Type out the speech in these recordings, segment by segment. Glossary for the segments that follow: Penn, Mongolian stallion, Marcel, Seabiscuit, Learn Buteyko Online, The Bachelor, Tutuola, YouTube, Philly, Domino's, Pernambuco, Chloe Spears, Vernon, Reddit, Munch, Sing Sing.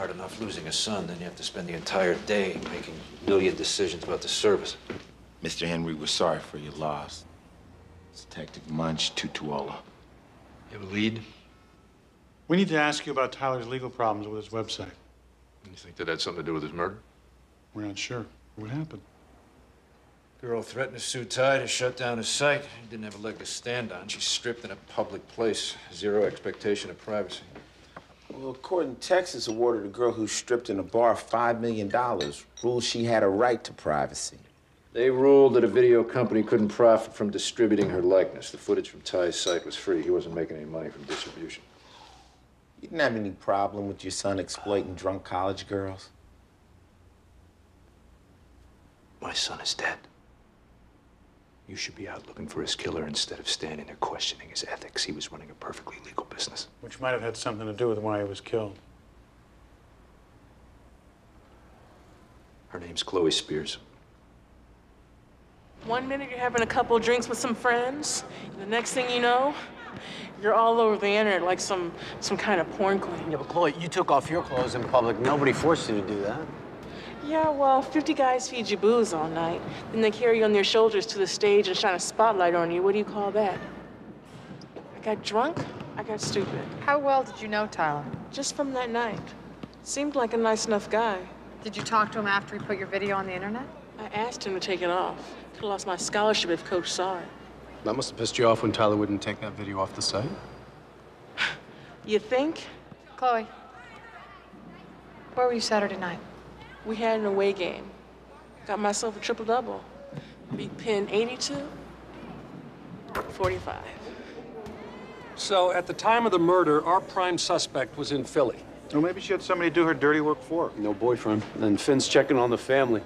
hard enough losing a son, then you have to spend the entire day making a million decisions about the service. Mr. Henry, we're sorry for your loss. Detective Munch, Tutuola. You have a lead? We need to ask you about Tyler's legal problems with his website. You think that had something to do with his murder? We're not sure. What happened? Girl threatened to sue Ty to shut down his site. He didn't have a leg to stand on. She's stripped in a public place. Zero expectation of privacy. Well, a court in Texas awarded a girl who stripped in a bar $5 million, ruled she had a right to privacy. They ruled that a video company couldn't profit from distributing her likeness. The footage from Ty's site was free. He wasn't making any money from distribution. You didn't have any problem with your son exploiting drunk college girls? My son is dead. You should be out looking for his killer instead of standing there questioning his ethics. He was running a perfectly legal business. Which might have had something to do with why he was killed. Her name's Chloe Spears. One minute you're having a couple drinks with some friends, and the next thing you know, you're all over the internet like some kind of porn queen. Yeah, but Chloe, you took off your clothes in public. Nobody forced you to do that. Yeah, well, 50 guys feed you booze all night. Then they carry you on their shoulders to the stage and shine a spotlight on you. What do you call that? I got drunk, I got stupid. How well did you know Tyler? Just from that night. Seemed like a nice enough guy. Did you talk to him after he put your video on the internet? I asked him to take it off. Could have lost my scholarship if Coach saw it. That must have pissed you off when Tyler wouldn't take that video off the site. You think? Chloe, where were you Saturday night? We had an away game. Got myself a triple-double. Beat Penn 82-45. So at the time of the murder, our prime suspect was in Philly. Or maybe she had somebody do her dirty work for her. No boyfriend. And Finn's checking on the family.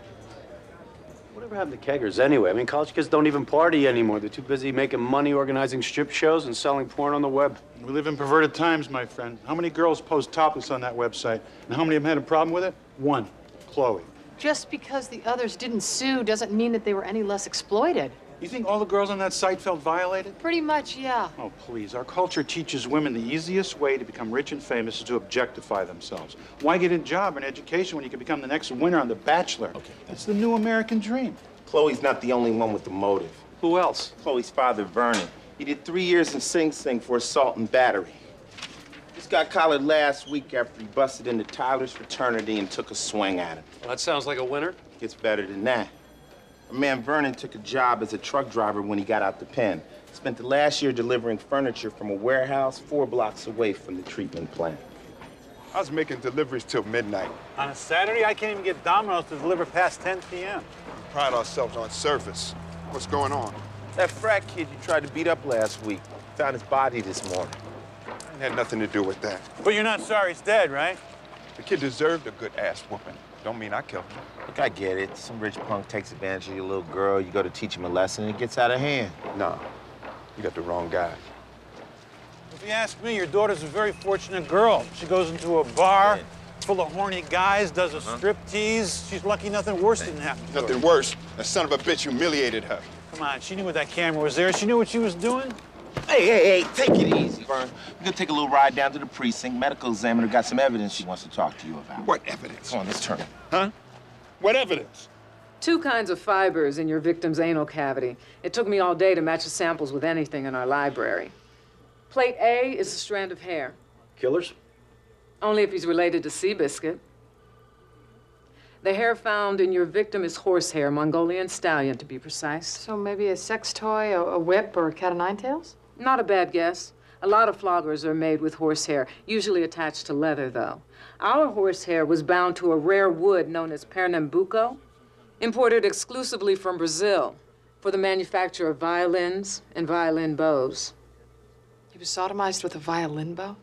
Whatever happened to keggers anyway? I mean, college kids don't even party anymore. They're too busy making money, organizing strip shows, and selling porn on the web. We live in perverted times, my friend. How many girls post topless on that website? And how many of them had a problem with it? One. Chloe. Just because the others didn't sue doesn't mean that they were any less exploited. You think all the girls on that site felt violated? Pretty much, yeah. Oh, please. Our culture teaches women the easiest way to become rich and famous is to objectify themselves. Why get a job or an education when you can become the next winner on The Bachelor? Okay. That's the new American dream. Chloe's not the only one with the motive. Who else? Chloe's father, Vernon. He did 3 years in Sing Sing for assault and battery. Just got collared last week after he busted into Tyler's fraternity and took a swing at him. Well, that sounds like a winner. Gets better than that. Our man Vernon took a job as a truck driver when he got out the pen. Spent the last year delivering furniture from a warehouse 4 blocks away from the treatment plant. I was making deliveries till midnight. On a Saturday, I can't even get Domino's to deliver past 10 p.m. We pride ourselves on service. What's going on? That frat kid you tried to beat up last week found his body this morning. It had nothing to do with that. But you're not sorry he's dead, right? The kid deserved a good ass whooping. Don't mean I killed him. Look, I get it. Some rich punk takes advantage of your little girl. You go to teach him a lesson, and it gets out of hand. No, you got the wrong guy. If you ask me, your daughter's a very fortunate girl. She goes into a bar full of horny guys, does a striptease. She's lucky nothing worse didn't happen. Nothing worse? That son of a bitch humiliated her. Come on, she knew what that camera was there. She knew what she was doing. Hey, take it easy, Vern. We're gonna take a little ride down to the precinct. Medical examiner got some evidence she wants to talk to you about. What evidence? Come on, let's turn it. Huh? What evidence? 2 kinds of fibers in your victim's anal cavity. It took me all day to match the samples with anything in our library. Plate A is a strand of hair. Killers? Only if he's related to Seabiscuit. The hair found in your victim is horsehair, Mongolian stallion, to be precise. So maybe a sex toy, a whip, or a cat of nine tails? Not a bad guess. A lot of floggers are made with horsehair, usually attached to leather, though. Our horsehair was bound to a rare wood known as Pernambuco, imported exclusively from Brazil for the manufacture of violins and violin bows. He was sodomized with a violin bow?